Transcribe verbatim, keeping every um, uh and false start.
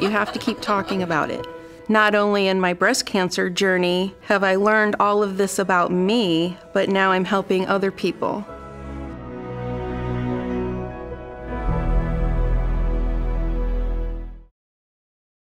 You have to keep talking about it. Not only in my breast cancer journey have I learned all of this about me, but now I'm helping other people.